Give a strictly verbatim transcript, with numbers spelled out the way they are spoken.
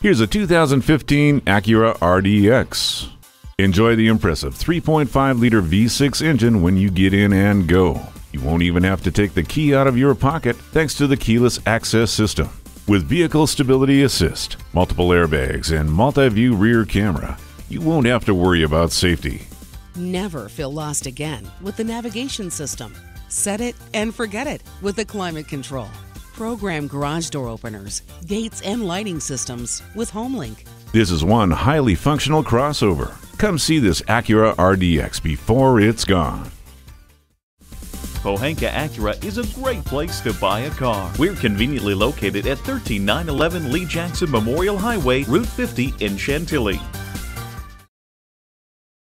Here's a two thousand fifteen Acura R D X. Enjoy the impressive three point five liter V six engine when you get in and go. You won't even have to take the key out of your pocket thanks to the keyless access system. With vehicle stability assist, multiple airbags, and multi-view rear camera, you won't have to worry about safety. Never feel lost again with the navigation system. Set it and forget it with the climate control. Program garage door openers, gates, and lighting systems with HomeLink. This is one highly functional crossover. Come see this Acura R D X before it's gone. Pohanka Acura is a great place to buy a car. We're conveniently located at one three nine one one Lee Jackson Memorial Highway, Route fifty in Chantilly.